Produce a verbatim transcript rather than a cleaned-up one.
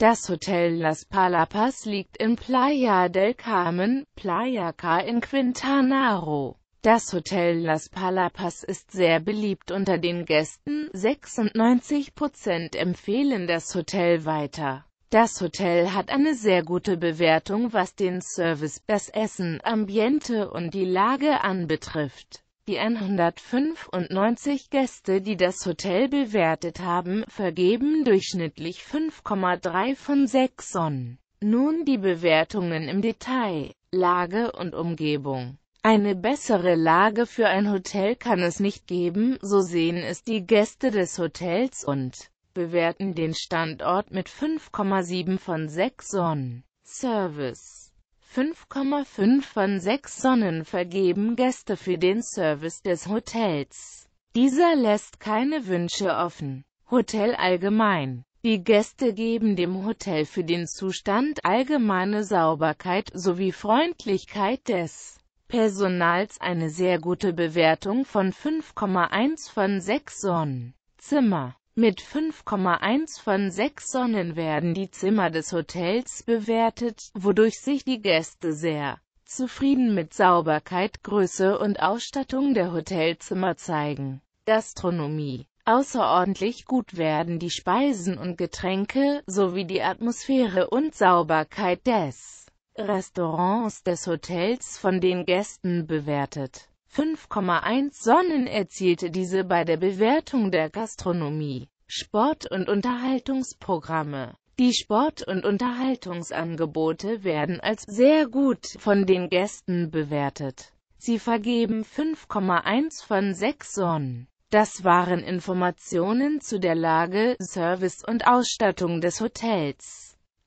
Das Hotel Las Palapas liegt in Playa del Carmen, Playa Car in Quintana Roo. Das Hotel Las Palapas ist sehr beliebt unter den Gästen, sechsundneunzig Prozent empfehlen das Hotel weiter. Das Hotel hat eine sehr gute Bewertung, was den Service, das Essen, Ambiente und die Lage anbetrifft. Die hundertfünfundneunzig Gäste, die das Hotel bewertet haben, vergeben durchschnittlich fünf Komma drei von sechs Sonnen. Nun die Bewertungen im Detail. Lage und Umgebung. Eine bessere Lage für ein Hotel kann es nicht geben, so sehen es die Gäste des Hotels und bewerten den Standort mit fünf Komma sieben von sechs Sonnen. Service. fünf Komma fünf von sechs Sonnen vergeben Gäste für den Service des Hotels. Dieser lässt keine Wünsche offen. Hotel allgemein. Die Gäste geben dem Hotel für den Zustand, allgemeine Sauberkeit sowie Freundlichkeit des Personals eine sehr gute Bewertung von fünf Komma eins von sechs Sonnen. Zimmer. Mit fünf Komma eins von sechs Sonnen werden die Zimmer des Hotels bewertet, wodurch sich die Gäste sehr zufrieden mit Sauberkeit, Größe und Ausstattung der Hotelzimmer zeigen. Gastronomie. Außerordentlich gut werden die Speisen und Getränke, sowie die Atmosphäre und Sauberkeit des Restaurants des Hotels von den Gästen bewertet. fünf Komma eins Sonnen erzielte diese bei der Bewertung der Gastronomie, Sport- und Unterhaltungsprogramme. Die Sport- und Unterhaltungsangebote werden als sehr gut von den Gästen bewertet. Sie vergeben fünf Komma eins von sechs Sonnen. Das waren Informationen zu der Lage, Service und Ausstattung des Hotels.